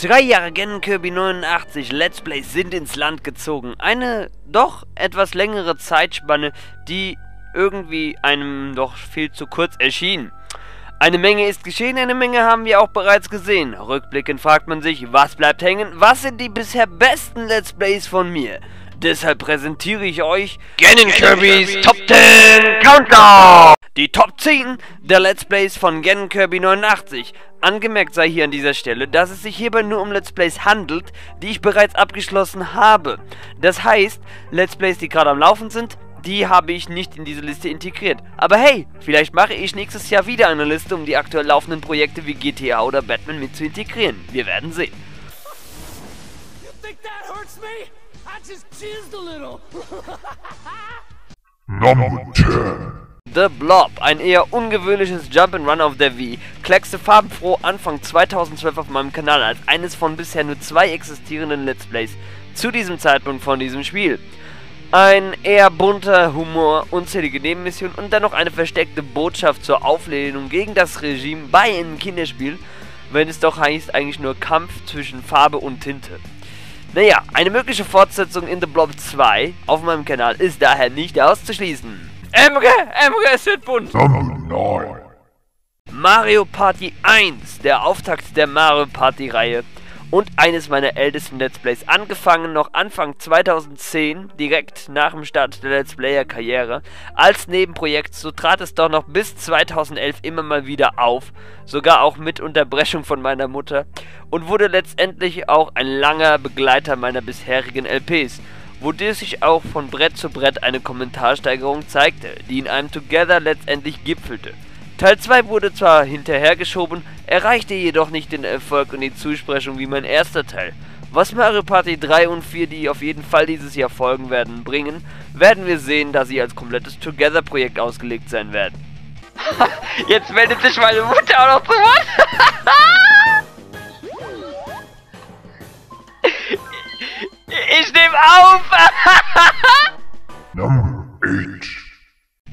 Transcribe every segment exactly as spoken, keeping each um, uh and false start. Drei Jahre GanonKirby neunundachtzig Let's Plays sind ins Land gezogen. Eine doch etwas längere Zeitspanne, die irgendwie einem doch viel zu kurz erschien. Eine Menge ist geschehen, eine Menge haben wir auch bereits gesehen. Rückblickend fragt man sich, was bleibt hängen, was sind die bisher besten Let's Plays von mir? Deshalb präsentiere ich euch GanonKirby's Top zehn Countdown! Die Top zehn der Let's Plays von GanonKirby neunundachtzig. Angemerkt sei hier an dieser Stelle, dass es sich hierbei nur um Let's Plays handelt, die ich bereits abgeschlossen habe. Das heißt, Let's Plays, die gerade am Laufen sind, die habe ich nicht in diese Liste integriert. Aber hey, vielleicht mache ich nächstes Jahr wieder eine Liste, um die aktuell laufenden Projekte wie G T A oder Batman mit zu integrieren. Wir werden sehen. Nummer zehn The Blob, ein eher ungewöhnliches Jump'n'Run auf der Wii, kleckste farbenfroh Anfang zweitausendzwölf auf meinem Kanal als eines von bisher nur zwei existierenden Let's Plays zu diesem Zeitpunkt von diesem Spiel. Ein eher bunter Humor, unzählige Nebenmissionen und dann noch eine versteckte Botschaft zur Auflehnung gegen das Regime bei einem Kinderspiel, wenn es doch heißt eigentlich nur Kampf zwischen Farbe und Tinte. Naja, eine mögliche Fortsetzung in The Blob zwei auf meinem Kanal ist daher nicht auszuschließen. Emre, Emre, es wird bunt! Mario Party eins, der Auftakt der Mario Party Reihe und eines meiner ältesten Let's Plays, angefangen noch Anfang zweitausendzehn, direkt nach dem Start der Let's Player Karriere. Als Nebenprojekt, so trat es doch noch bis zweitausendelf immer mal wieder auf, sogar auch mit Unterbrechung von meiner Mutter, und wurde letztendlich auch ein langer Begleiter meiner bisherigen L Ps. Wodurch sich auch von Brett zu Brett eine Kommentarsteigerung zeigte, die in einem Together letztendlich gipfelte. Teil zwei wurde zwar hinterhergeschoben, erreichte jedoch nicht den Erfolg und die Zusprechung wie mein erster Teil. Was Mario Party drei und vier, die auf jeden Fall dieses Jahr folgen werden, bringen, werden wir sehen, da sie als komplettes Together-Projekt ausgelegt sein werden. Jetzt meldet sich meine Mutter auch noch zu Wort. Ich nehme auf!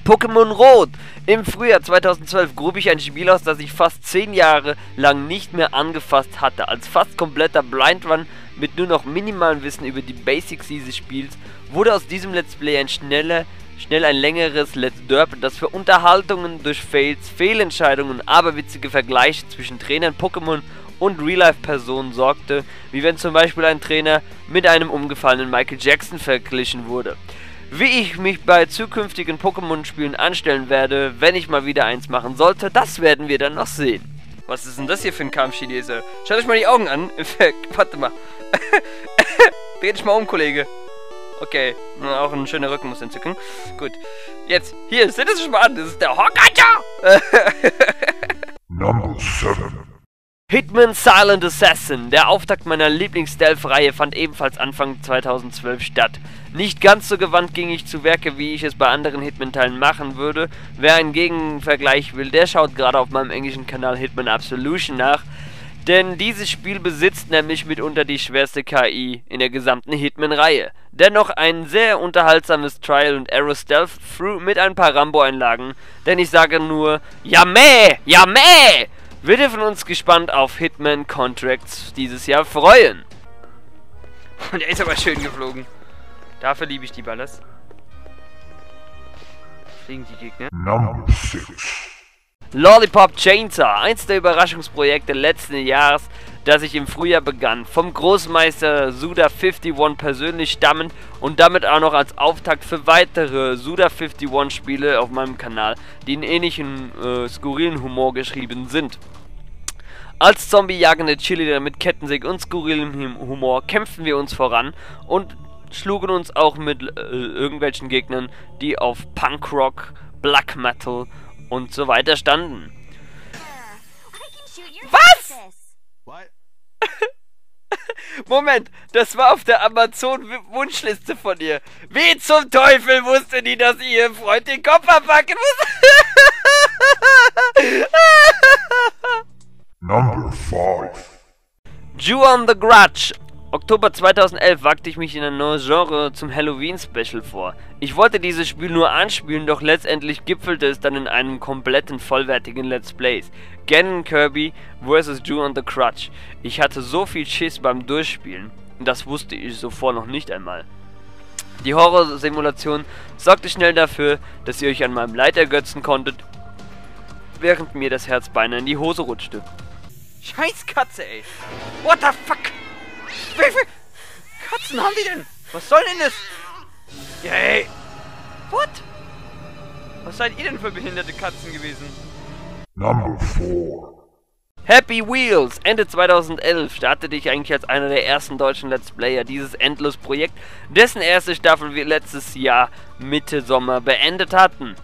Pokémon Rot! Im Frühjahr zweitausendzwölf grub ich ein Spiel aus, das ich fast zehn Jahre lang nicht mehr angefasst hatte. Als fast kompletter Blind Run mit nur noch minimalem Wissen über die Basics dieses Spiels wurde aus diesem Let's Play ein schneller, schnell ein längeres Let's Derp, das für Unterhaltungen durch Fails, Fehlentscheidungen und aberwitzige Vergleiche zwischen Trainern, Pokémon und Real-Life-Personen sorgte, wie wenn zum Beispiel ein Trainer mit einem umgefallenen Michael Jackson verglichen wurde. Wie ich mich bei zukünftigen Pokémon-Spielen anstellen werde, wenn ich mal wieder eins machen sollte, das werden wir dann noch sehen. Was ist denn das hier für ein Kampf-Chinese? Schaut euch mal die Augen an. Warte mal. Dreh dich mal um, Kollege. Okay, auch ein schöner Rücken muss entzücken. Gut, jetzt, hier, seht es schon mal an, das ist der Hokkaja! Nummer sieben Hitman Silent Assassin, der Auftakt meiner Lieblings-Stealth-Reihe, fand ebenfalls Anfang zweitausendzwölf statt. Nicht ganz so gewandt ging ich zu Werke, wie ich es bei anderen Hitman-Teilen machen würde. Wer einen Gegenvergleich will, der schaut gerade auf meinem englischen Kanal Hitman Absolution nach. Denn dieses Spiel besitzt nämlich mitunter die schwerste K I in der gesamten Hitman-Reihe. Dennoch ein sehr unterhaltsames Trial and Error Stealth Through mit ein paar Rambo-Einlagen. Denn ich sage nur, Yameh! Yameh! Wir dürfen uns gespannt auf Hitman Contracts dieses Jahr freuen. Und er ist aber schön geflogen. Dafür liebe ich die Ballers. Fliegen die Gegner. Nummer sechs Lollipop Chainsaw, eins der Überraschungsprojekte letzten Jahres, das ich im Frühjahr begann. Vom Großmeister Suda einundfünfzig persönlich stammend und damit auch noch als Auftakt für weitere Suda einundfünfzig Spiele auf meinem Kanal, die in ähnlichen äh, skurrilen Humor geschrieben sind. Als Zombie-jagende Cheerleader mit Kettensäg und skurrilem Humor kämpften wir uns voran und schlugen uns auch mit äh, irgendwelchen Gegnern, die auf Punkrock, Black Metal und so weiter standen. Was? Moment, das war auf der Amazon-Wunschliste von ihr. Wie zum Teufel wusste die, dass ihr Freund den Kopf abpacken muss? Number five Ju-on the Grudge. Oktober zweitausendelf wagte ich mich in ein neues Genre zum Halloween-Special vor. Ich wollte dieses Spiel nur anspielen, doch letztendlich gipfelte es dann in einem kompletten, vollwertigen Let's Plays. GanonKirby versus. Ju-on the Grudge. Ich hatte so viel Schiss beim Durchspielen, das wusste ich zuvor noch nicht einmal. Die Horror-Simulation sorgte schnell dafür, dass ihr euch an meinem Leid ergötzen konntet, während mir das Herz beinahe in die Hose rutschte. Scheiß Katze, ey! What the fuck? Wie viele Katzen haben die denn? Was soll denn das? Yay! What? Was seid ihr denn für behinderte Katzen gewesen? Number four. Happy Wheels! Ende zweitausendelf startete ich eigentlich als einer der ersten deutschen Let's Player dieses Endlos-Projekt, dessen erste Staffel wir letztes Jahr Mitte Sommer beendet hatten.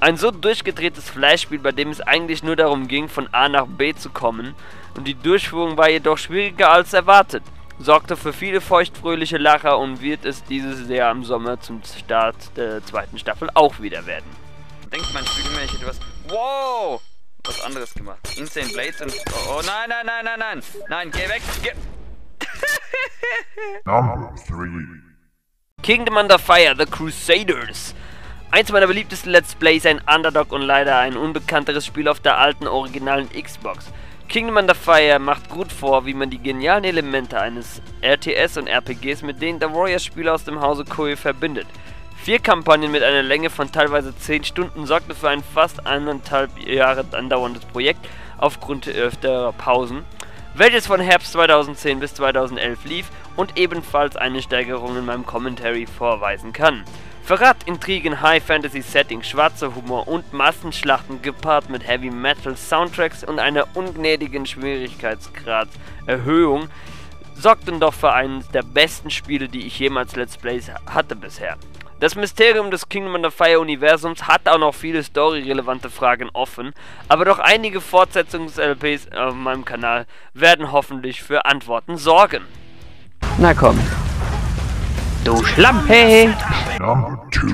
Ein so durchgedrehtes Fleischspiel, bei dem es eigentlich nur darum ging, von A nach B zu kommen, und die Durchführung war jedoch schwieriger als erwartet, sorgte für viele feuchtfröhliche Lacher und wird es dieses Jahr im Sommer zum Start der zweiten Staffel auch wieder werden. Denkt man, ich hätte was... Wow! Was anderes gemacht. Insane Blades und... Oh, oh nein, nein, nein, nein, nein! Nein, geh weg! Geh... Number three. Kingdom Under Fire: The Crusaders. Eins meiner beliebtesten Let's Plays, ein Underdog und leider ein unbekannteres Spiel auf der alten, originalen Xbox. Kingdom Under Fire macht gut vor, wie man die genialen Elemente eines R T S und R P Gs mit denen der Warriors-Spieler aus dem Hause Koei verbindet. Vier Kampagnen mit einer Länge von teilweise zehn Stunden sorgten für ein fast eineinhalb Jahre andauerndes Projekt aufgrund öfterer Pausen, welches von Herbst zweitausendzehn bis zweitausendelf lief und ebenfalls eine Steigerung in meinem Commentary vorweisen kann. Verrat, Intrigen, High-Fantasy-Setting, schwarzer Humor und Massenschlachten gepaart mit Heavy-Metal-Soundtracks und einer ungnädigen Schwierigkeitsgrad-Erhöhung sorgten doch für eines der besten Spiele, die ich jemals Let's Plays hatte bisher. Das Mysterium des Kingdom Under Fire Universums hat auch noch viele storyrelevante Fragen offen, aber doch einige Fortsetzungs-L Ps auf meinem Kanal werden hoffentlich für Antworten sorgen. Na komm. Du Schlampe! Number two.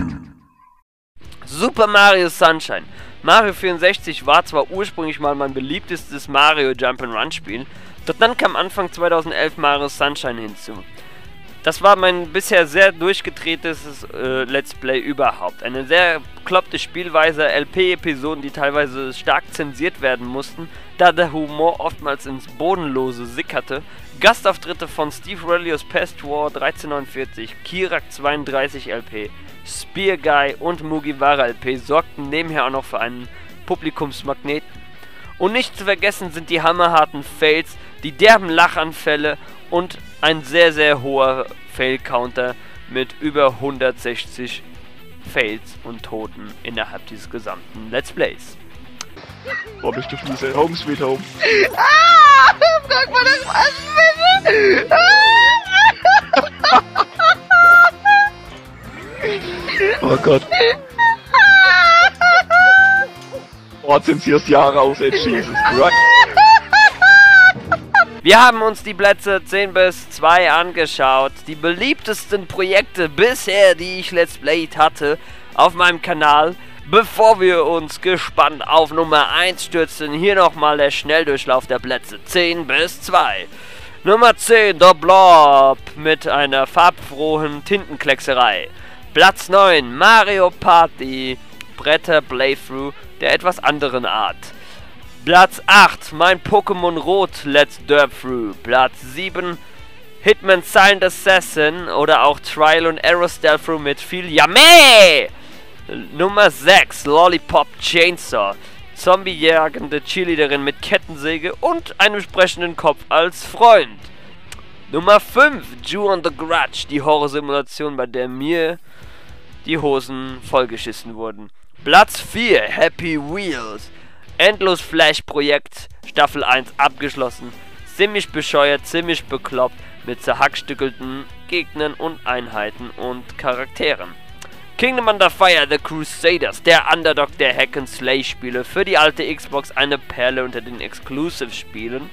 Super Mario Sunshine. Mario vierundsechzig war zwar ursprünglich mal mein beliebtestes Mario Jump'n'Run Spiel, doch dann kam Anfang zweitausendelf Mario Sunshine hinzu. Das war mein bisher sehr durchgedrehtes äh, Let's Play überhaupt. Eine sehr bekloppte Spielweise, L P-Episoden, die teilweise stark zensiert werden mussten, da der Humor oftmals ins Bodenlose sickerte. Gastauftritte von Steve Relio's Past War dreizehn neunundvierzig, Kirak zweiunddreißig L P, Spearguy und Mugiwara L P sorgten nebenher auch noch für einen Publikumsmagneten. Und nicht zu vergessen sind die hammerharten Fails, die derben Lachanfälle und ein sehr sehr hoher Fail-Counter mit über hundertsechzig Fails und Toten innerhalb dieses gesamten Let's Plays. Boah, ich durfte diese Home Sweet Home. Ah! Sag mal das was, bitte! Oh Gott. Oh, zensierst Jahre aus, ey, Jesus Christ. Wir haben uns die Plätze zehn bis zwei angeschaut. Die beliebtesten Projekte bisher, die ich Let's Played hatte, auf meinem Kanal. Bevor wir uns gespannt auf Nummer eins stürzen, hier nochmal der Schnelldurchlauf der Plätze zehn bis zwei. Nummer zehn, The Blob mit einer farbfrohen Tintenkleckserei. Platz neun, Mario Party, Bretter Playthrough der etwas anderen Art. Platz acht, mein Pokémon Rot Let's Derp-Through. Platz sieben, Hitman Silent Assassin oder auch Trial and Error Stealth-Through mit viel Yamee! Nummer sechs, Lollipop Chainsaw, Zombie-jagende Cheerleaderin mit Kettensäge und einem sprechenden Kopf als Freund. Nummer fünf, Ju-on the Grudge, die Horror-Simulation, bei der mir die Hosen vollgeschissen wurden. Platz vier, Happy Wheels, endlos Flash-Projekt, Staffel eins abgeschlossen, ziemlich bescheuert, ziemlich bekloppt, mit zerhackstückelten Gegnern und Einheiten und Charakteren. Kingdom Under Fire: The Crusaders, der Underdog der Hack-and-Slay-Spiele, für die alte Xbox eine Perle unter den Exclusive-Spielen.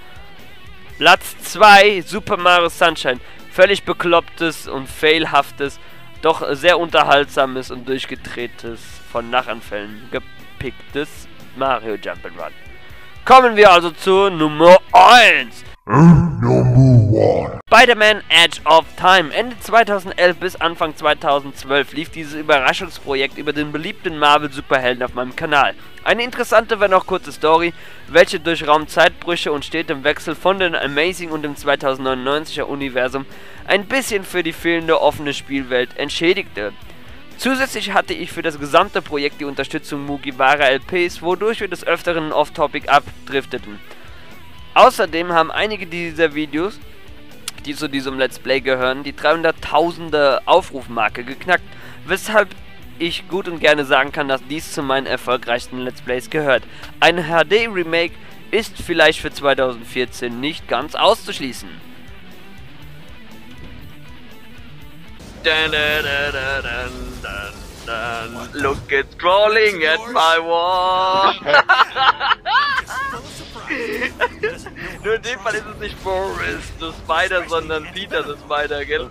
Platz zwei, Super Mario Sunshine, völlig beklopptes und failhaftes, doch sehr unterhaltsames und durchgedrehtes, von Nachanfällen gepicktes Mario Jump'n'Run. Kommen wir also zu Nummer eins. Number one. Spider-Man Edge of Time. Ende zweitausendelf bis Anfang zweitausendzwölf lief dieses Überraschungsprojekt über den beliebten Marvel-Superhelden auf meinem Kanal. Eine interessante, wenn auch kurze Story, welche durch Raum-Zeitbrüche und stetem Wechsel von den Amazing und dem zweitausendneunundneunziger Universum ein bisschen für die fehlende offene Spielwelt entschädigte. Zusätzlich hatte ich für das gesamte Projekt die Unterstützung Mugiwara L Ps, wodurch wir des Öfteren off-topic abdrifteten. Außerdem haben einige dieser Videos, die zu diesem Let's Play gehören, die dreihunderttausende Aufrufmarke geknackt, weshalb ich gut und gerne sagen kann, dass dies zu meinen erfolgreichsten Let's Plays gehört. Ein H D-Remake ist vielleicht für zweitausendvierzehn nicht ganz auszuschließen. Dun, dun, dun, dun, dun, dun. Look at crawling at my wall. Nur in dem Fall ist es nicht Boris the Spider, sondern Peter the Spider, gell?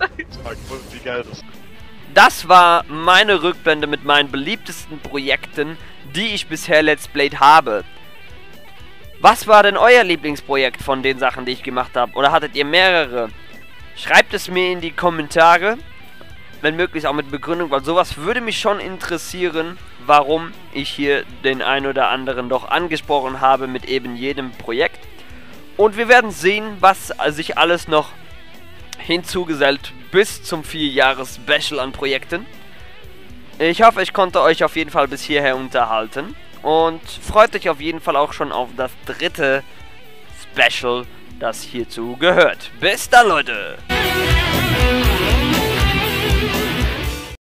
Das war meine Rückblende mit meinen beliebtesten Projekten, die ich bisher Let's Played habe. Was war denn euer Lieblingsprojekt von den Sachen, die ich gemacht habe? Oder hattet ihr mehrere? Schreibt es mir in die Kommentare. Wenn möglich auch mit Begründung, weil sowas würde mich schon interessieren, warum ich hier den einen oder anderen doch angesprochen habe mit eben jedem Projekt. Und wir werden sehen, was sich alles noch hinzugesellt bis zum vier Jahres Special an Projekten. Ich hoffe, ich konnte euch auf jeden Fall bis hierher unterhalten. Und freut euch auf jeden Fall auch schon auf das dritte Special, das hierzu gehört. Bis dann, Leute!